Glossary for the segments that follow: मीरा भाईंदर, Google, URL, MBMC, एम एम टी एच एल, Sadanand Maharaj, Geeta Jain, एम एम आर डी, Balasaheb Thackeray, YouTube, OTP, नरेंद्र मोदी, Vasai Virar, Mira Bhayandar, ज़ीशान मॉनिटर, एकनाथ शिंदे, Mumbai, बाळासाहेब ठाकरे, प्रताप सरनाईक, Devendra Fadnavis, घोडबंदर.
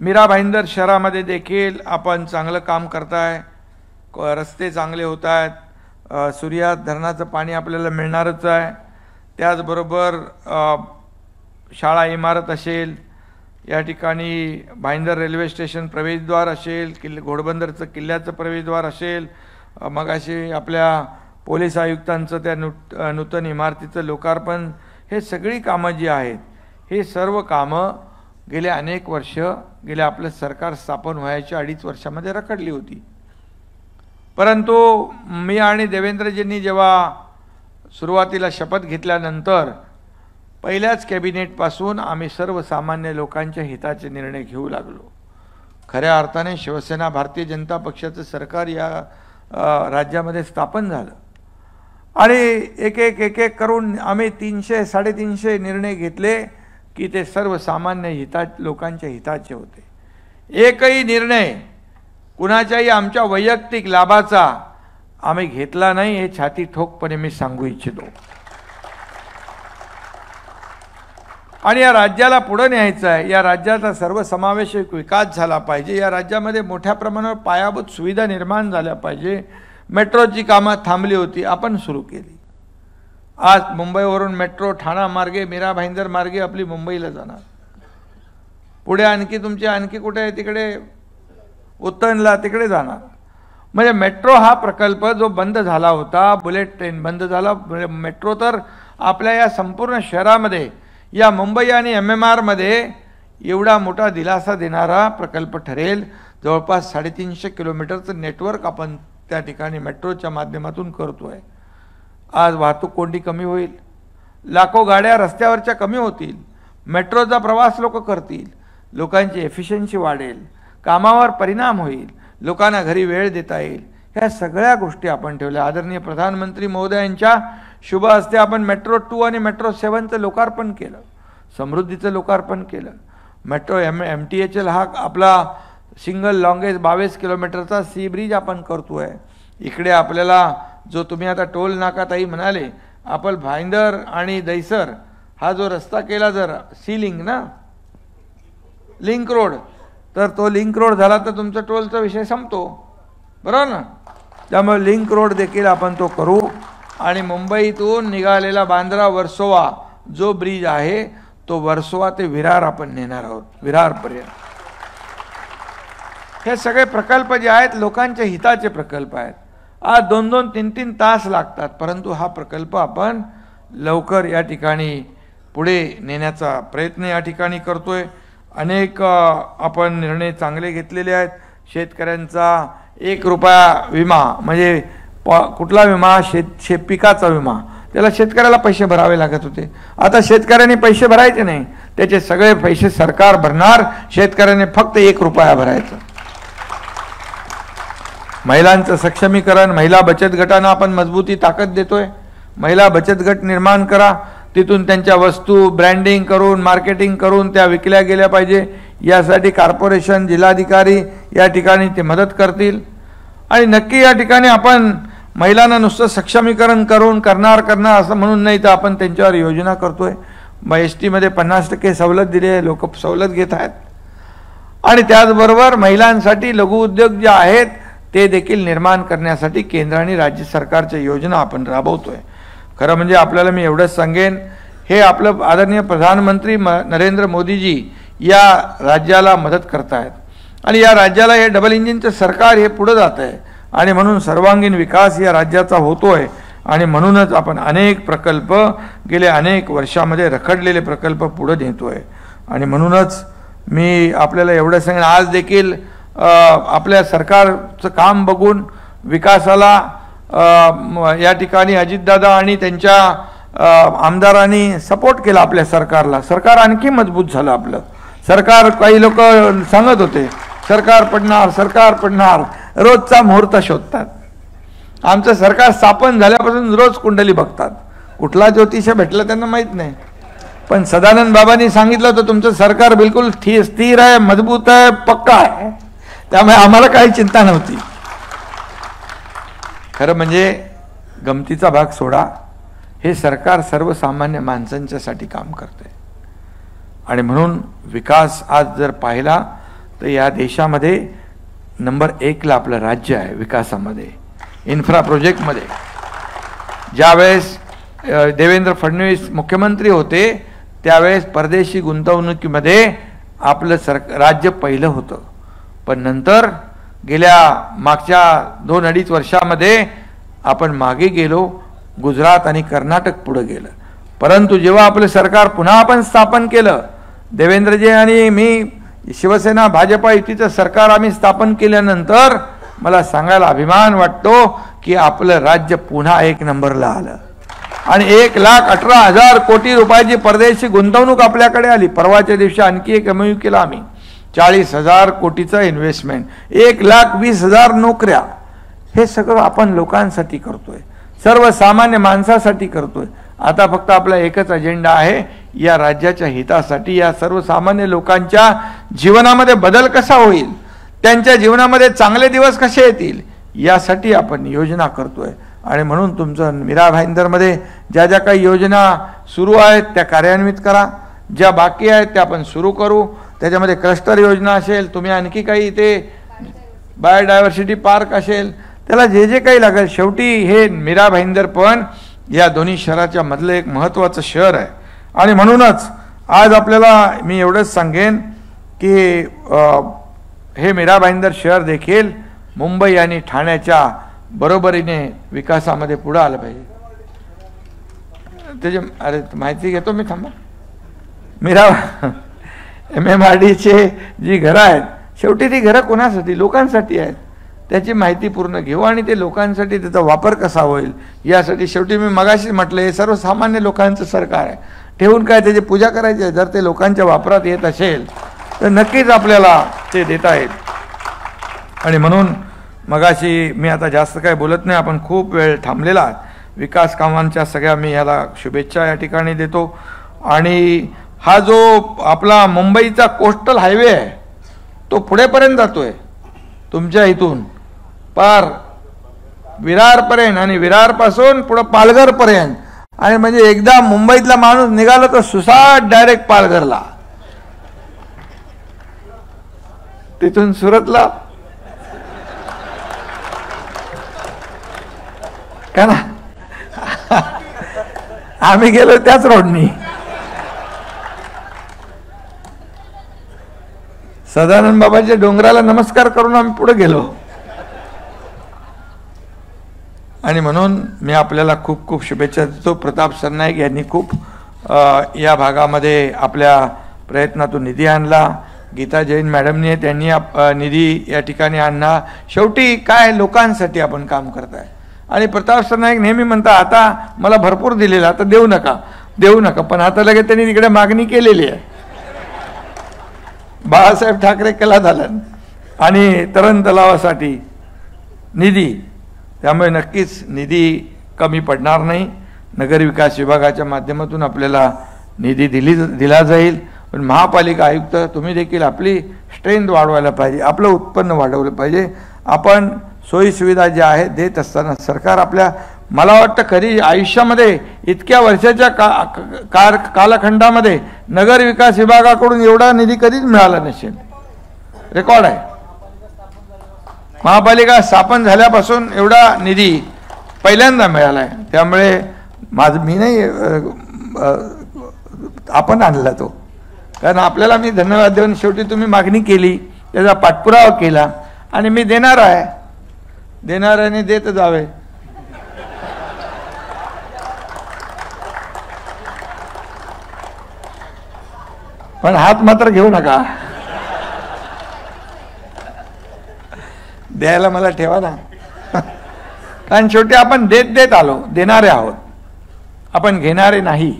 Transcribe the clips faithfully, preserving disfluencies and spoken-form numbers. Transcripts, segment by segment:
मीरा भाईंदर शहरामध्ये देखील आपण चांगलं काम करताय, रस्ते चांगले होत आहेत, सूर्या धरणाचं पाणी आपल्याला मिळणारच आहे, त्याचबरोबर शाळा इमारत असेल, या ठिकाणी भाईंदर रेल्वे स्टेशन प्रवेशद्वार असेल, किल्ले घोडबंदरचं किल्ल्याचं प्रवेशद्वार असेल, मगाशी आपल्या पोलीस आयुक्तांचं त्या नूत नूतन इमारतीचं लोकार्पण, हे सगळी कामं जी आहेत हे सर्व कामं गेले अनेक वर्ष गेले आपलं सरकार स्थापन व्हायच्या अडीच वर्षामध्ये रखडली होती। परंतु मी आणि देवेंद्रजींनी जेव्हा सुरुवातीला शपथ घेतल्यानंतर पहिल्याच कॅबिनेटपासून आम्ही सर्वसामान्य लोकांच्या हिताचे निर्णय घेऊ लागलो। खऱ्या अर्थाने शिवसेना भारतीय जनता पक्षाचं सरकार या राज्यामध्ये स्थापन झालं आणि एक एक एक एक करून आम्ही तीनशे साडेतीनशे निर्णय घेतले की ते सर्वसामान्य हिता लोकांच्या हिताचे होते। एकही निर्णय कुणाच्याही आमच्या वैयक्तिक लाभाचा आम्ही घेतला नाही, हे छाती ठोकपणे मी सांगू इच्छितो। आणि या राज्याला पुढे न्यायचं आहे, या राज्याचा सर्वसमावेशक विकास झाला पाहिजे, या राज्यामध्ये मोठ्या प्रमाणावर पायाभूत सुविधा निर्माण झाल्या पाहिजे। मेट्रोची कामं थांबली होती, आपण सुरू केली। आज मुंबईवरून मेट्रो ठाणा मार्गे मीरा भाईंदर मार्गे आपली मुंबईला जाणार, पुढे आणखी तुमची आणखी कुठे आहे तिकडे उत्तनला तिकडे जाणार। म्हणजे मेट्रो हा प्रकल्प जो बंद झाला होता, बुलेट ट्रेन बंद झाला, मेट्रो तर आपल्या या संपूर्ण शहरामध्ये या मुंबई आणि एम एम आरमध्ये एवढा मोठा दिलासा देणारा प्रकल्प ठरेल। जवळपास साडेतीनशे किलोमीटरचं नेटवर्क आपण त्या ठिकाणी मेट्रोच्या माध्यमातून करतो आहे। आज वाहतूक कोंडी कमी होईल, लाखो गाड्या रस्त्यावरच्या कमी होतील, मेट्रोचा प्रवास लोक करतील, लोकांची एफिशियन्सी वाढेल, कामावर परिणाम होईल, लोकांना घरी वेळ देता येईल, ह्या सगळ्या गोष्टी आपण ठेवल्या। आदरणीय प्रधानमंत्री महोदयांच्या शुभ हस्ते आपण मेट्रो टू आणि मेट्रो सेवनचं लोकार्पण केलं, समृद्धीचं लोकार्पण केलं। Metro एम एम टी एच एल हा आपला सिंगल लॉंगेस्ट बावीस किलोमीटरचा सी ब्रिज आपण करतो आहे। इकडे आपल्याला जो तुम्ही आता टोल नाकाताई म्हणाले, आपण भाईंदर आणि दैसर हा जो रस्ता केला, जर सी लिंक ना लिंक रोड, तर तो लिंक रोड झाला तर तुमचा टोलचा विषय संपतो, बरोबर ना। त्यामुळे लिंक रोड देखील आपण तो करू आणि मुंबईतून निघालेला बांद्रा वर्सोवा जो ब्रिज आहे तो वर्सोवा ते विरार आपण नेणार आहोत, विरारपर्यंत। हे सगळे प्रकल्प जे आहेत लोकांच्या हिताचे प्रकल्प आहेत। आज दोन दोन तीन तीन तास लागतात, परंतु हा प्रकल्प आपण लवकर या ठिकाणी पुढे नेण्याचा प्रयत्न या ठिकाणी करतोय। अनेक आपण निर्णय चांगले घेतलेले आहेत। शेतकऱ्यांचा एक रुपया विमा, म्हणजे प कुठला विमा, शेत शे पिकाचा विमा, त्याला शेतकऱ्याला पैसे भरावे लागत होते, आता शेतकऱ्यांनी पैसे भरायचे नाही, त्याचे सगळे पैसे सरकार भरणार, शेतकऱ्याने फक्त एक रुपया भरायचा। महिलांचं सक्षमीकरण, महिला बचत गटांना आपण मजबूती ताकद देतोय, महिला बचत गट निर्माण करा, तिथून त्यांच्या वस्तू ब्रँडिंग करून मार्केटिंग करून त्या विकल्या गेल्या पाहिजे, यासाठी कॉर्पोरेशन जिल्हाधिकारी या ठिकाणी ते मदत करतील। आणि नक्की या ठिकाणी आपण महिलांना नुसतं सक्षमीकरण करून करणार करणार असं म्हणून नाही, तर आपण त्यांच्यावर योजना करतोय। मग एस टीमध्ये पन्नास टक्के सवलत दिली आहे, लोक सवलत घेत आहेत। आणि त्याचबरोबर महिलांसाठी लघुउद्योग जे आहेत ते देखील निर्माण करण्यासाठी केंद्र आणि राज्य सरकारच्या योजना आपण राबवतोय। खरं म्हणजे आपल्याला मी एवढंच सांगेन, हे आपलं आदरणीय प्रधानमंत्री म नरेंद्र मोदीजी या राज्याला मदत करतायत आणि या राज्याला हे डबल इंजिनचं सरकार हे पुढं जात आहे आणि म्हणून सर्वांगीण विकास या राज्याचा होतो आहे। आणि म्हणूनच आपण अनेक प्रकल्प गेले अनेक वर्षामध्ये रखडलेले प्रकल्प पुढं नेतो आहे। आणि म्हणूनच मी आपल्याला एवढं सांगेन, आज देखील आपल्या सरकारचं काम बघून विकासाला या ठिकाणी अजितदादा आणि त्यांच्या आमदारांनी सपोर्ट केला, आपल्या सरकारला सरकार आणखी मजबूत झालं आपलं सरकार। काही लोक सांगत होते सरकार पडणार सरकार पडणार, रोजचा मुहूर्त शोधतात। आमचं सरकार स्थापन झाल्यापासून रोज कुंडली बघतात, कुठला ज्योतिष भेटला त्यांना माहीत नाही, पण सदानंद बाबांनी सांगितलं होतं तुमचं सरकार बिलकुल स्थिर स्थिर आहे, मजबूत आहे, पक्का आहे, त्यामुळे आम्हाला काही चिंता नव्हती। खरं म्हणजे गमतीचा भाग सोडा, हे सरकार सर्वसामान्य माणसांच्यासाठी काम करते आणि म्हणून विकास आज जर पाहिला तर या देशामध्ये नंबर एकला आपलं राज्य आहे विकासामध्ये, इन्फ्रा प्रोजेक्टमध्ये. ज्यावेळेस देवेंद्र फडणवीस मुख्यमंत्री होते त्यावेळेस परदेशी गुंतवणुकीमध्ये आपलं सर राज्य पहिलं होतं. पण नंतर गेल्या मागच्या दोन अडीच वर्षामध्ये आपण मागे गेलो, गुजरात आणि कर्नाटक पुढे गेलं. परंतु जेव्हा आपलं सरकार पुन्हा आपण स्थापन केलं, देवेंद्रजी आणि मी शिवसेना भाजपा युतीचं सरकार आम्ही स्थापन केल्यानंतर मला सांगायला अभिमान वाटतो की आपलं राज्य पुन्हा एक नंबरला आलं आणि एक लाख अठरा हजार कोटी रुपयाची परदेशी गुंतवणूक आपल्याकडे आली. परवाच्या दिवशी आणखी एक एमओयू केला आम्ही, चाळीस हजार कोटीचं इन्व्हेस्टमेंट, एक लाख वीस हजार नोकऱ्या. हे सगळं आपण लोकांसाठी करतोय, सर्वसामान्य माणसासाठी करतोय. आता फक्त आपला एकच अजेंडा आहे, या राज्याच्या हितासाठी या सर्वसामान्य लोकांच्या जीवनामध्ये बदल कसा होईल, त्यांच्या जीवनामध्ये चांगले दिवस कसे येतील यासाठी आपण योजना करतोय. आणि म्हणून तुमचं मीरा भाईंदरमध्ये ज्या ज्या काही योजना सुरू आहेत त्या कार्यान्वित करा, ज्या बाकी आहेत त्या आपण सुरू करू. त्याच्यामध्ये क्लस्टर योजना असेल, तुम्ही आणखी काही इथे बायोडायव्हर्सिटी पार्क असेल, त्याला जे जे काही लागेल. शेवटी हे मीरा भाईंदर पण या दोन्ही शहराच्या मधलं एक महत्त्वाचं शहर आहे. आणि म्हणूनच आज आपल्याला मी एवढंच सांगेन की हे मीरा भाईंदर शहर देखील मुंबई आणि ठाण्याच्या बरोबरीने विकासामध्ये पुढे आलं पाहिजे. त्याची अरे माहिती घेतो मी, थांबा. मीरा एम एम आर डीचे जी घरं आहेत, शेवटी ती घरं कोणासाठी, लोकांसाठी आहेत. त्याची माहिती पूर्ण घेऊ आणि ते लोकांसाठी त्याचा वापर कसा होईल यासाठी. शेवटी मी मगाशी म्हटलं हे सर्वसामान्य लोकांचं सरकार आहे, ठेवून काय त्याची पूजा करायची आहे. जर ते लोकांच्या वापरात येत असेल तर नक्कीच आपल्याला ते देता येईल. आणि म्हणून मगाशी मी आता जास्त काय बोलत नाही, आपण खूप वेळ थांबलेला. विकास कामांच्या सगळ्या मी याला शुभेच्छा या ठिकाणी देतो. आणि हा जो आपला मुंबईचा कोस्टल हायवे आहे तो पुढेपर्यंत जातो आहे तुमच्या इथून पार विरारपर्यंत आणि विरारपासून पुढं पालघरपर्यंत. आणि म्हणजे एकदा मुंबईतला माणूस निघाला तर सुसाट डायरेक्ट पालघरला, तिथून सुरतला, का ना. आम्ही गेलो त्याच रोडनी. सदानंद बाबाच्या डोंगराला नमस्कार करून आम्ही पुढे गेलो. आणि म्हणून मी आपल्याला खूप खूप शुभेच्छा देतो. प्रताप सरनाईक यांनी खूप या भागामध्ये आपल्या प्रयत्नातून निधी आणला, गीता जैन मॅडमने त्यांनी निधी या ठिकाणी आणला. शेवटी काय लोकांसाठी आपण काम करत आहे. आणि प्रताप सरनाईक नेहमी म्हणता आता मला भरपूर दिलेलं, आता देऊ नका देऊ नका, पण आता लगेच त्यांनी तिकडे मागणी केलेली आहे. बाळासाहेब ठाकरे कला दालन आणि तरण तलावासाठी निधी, त्यामुळे नक्कीच निधी कमी पडणार नाही. नगरविकास विभागाच्या माध्यमातून आपल्याला निधी दिली दिला जाईल. पण महापालिका आयुक्त तुम्ही देखील आपली स्ट्रेंथ वाढवायला पाहिजे, आपलं उत्पन्न वाढवलं पाहिजे. आपण सोयीसुविधा ज्या आहेत देत असताना सरकार आपल्या, मला वाटतं खरी आयुष्यामध्ये इतक्या वर्षाच्या का कार कालखंडामध्ये नगरविकास विभागाकडून एवढा निधी कधीच मिळाला नसेल, रेकॉर्ड आहे. महापालिका स्थापन झाल्यापासून एवढा निधी पहिल्यांदा मिळाला आहे. त्यामुळे माझं मी नाही, आपण आणला तो, कारण आपल्याला मी धन्यवाद देऊन शेवटी तुम्ही मागणी केली, त्याचा पाठपुरावा केला आणि मी देणार आहे. देणाऱ्याने देत जावे. पण हात मात्र घेऊ नका, द्यायला मला ठेवा ना. कारण शेवटी आपण देत देत आलो, देणारे आहोत आपण, घेणारे नाही.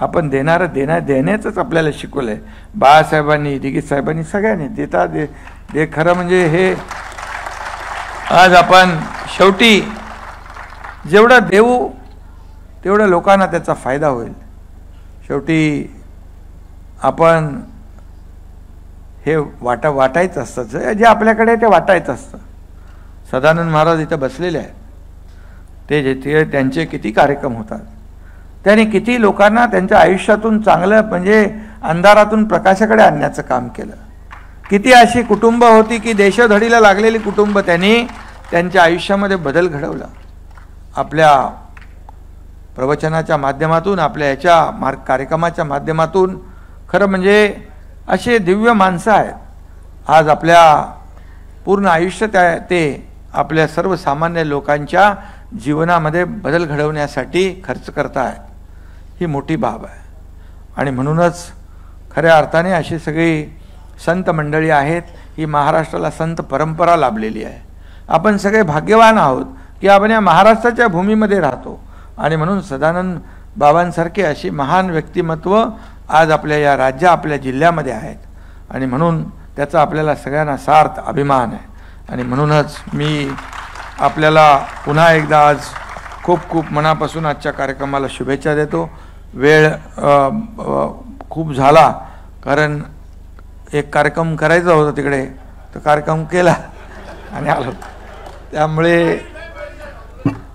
आपण देणारं देणार देण्याचंच आपल्याला शिकवलं आहे बाळासाहेबांनी, दिगीत साहेबांनी, सगळ्यांनी देता दे दे. खरं म्हणजे हे आज आपण शेवटी जेवढं देऊ तेवढं लोकांना त्याचा फायदा होईल. शेवटी आपण हे वाटा वाटायचं असतं, जे आपल्याकडे ते वाटायचं असतं. सदानंद महाराज इथं बसलेले आहेत, ते जेथे त्यांचे किती कार्यक्रम होतात, त्यांनी किती लोकांना त्यांच्या आयुष्यातून चांगलं म्हणजे अंधारातून प्रकाशाकडे आणण्याचं काम केलं, किती अशी कुटुंब होती की देशधडीला लागलेली कुटुंब त्यांनी त्यांच्या आयुष्यामध्ये बदल घडवला आपल्या प्रवचनाच्या माध्यमातून, आपल्या याच्या मार्ग कार्यक्रमाच्या माध्यमातून. खरं म्हणजे असे दिव्य माणसं आहेत आज आपल्या पूर्ण आयुष्य त्या ते आपल्या सर्वसामान्य लोकांच्या जीवनामध्ये बदल घडवण्यासाठी खर्च करत आहेत. ही मोठी बाब आहे आणि म्हणूनच खऱ्या अर्थाने अशी सगळी संत मंडळी आहेत. ही महाराष्ट्राला संत परंपरा लाभलेली आहे. आपण सगळे भाग्यवान आहोत की आपण या महाराष्ट्राच्या भूमीमध्ये राहतो आणि म्हणून सदानंद बाबांसारखे अशी महान व्यक्तिमत्व आज आपल्या या राज्य आपल्या जिल्ह्यामध्ये आहेत आणि म्हणून त्याचा आपल्याला सगळ्यांना सार्थ अभिमान आहे. आणि म्हणूनच मी आपल्याला पुन्हा एकदा आज खूप खूप मनापासून आजच्या कार्यक्रमाला शुभेच्छा देतो. वेळ खूप झाला कारण एक कार्यक्रम करायचा होता तिकडे, तर कार्यक्रम केला आणि आलो, त्यामुळे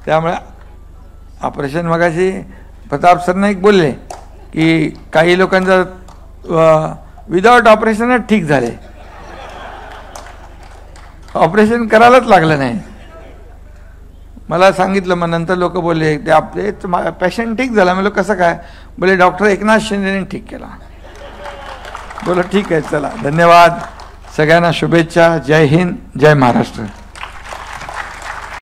त्यामुळे ऑपरेशन. मगाशी प्रताप सरनाईक बोलले की काही लोकांचा विदाउट ऑपरेशनच ठीक झाले, ऑपरेशन करायलाच लागलं नाही. मला सांगितलं, मग नंतर लोक बोलले ते आपले पेशंट ठीक झाला. मला कसं काय, बोले डॉक्टर एकनाथ शिंदेने ठीक केला. बोला ठीक आहे, चला धन्यवाद सगळ्यांना, शुभेच्छा. जय हिंद, जय महाराष्ट्र.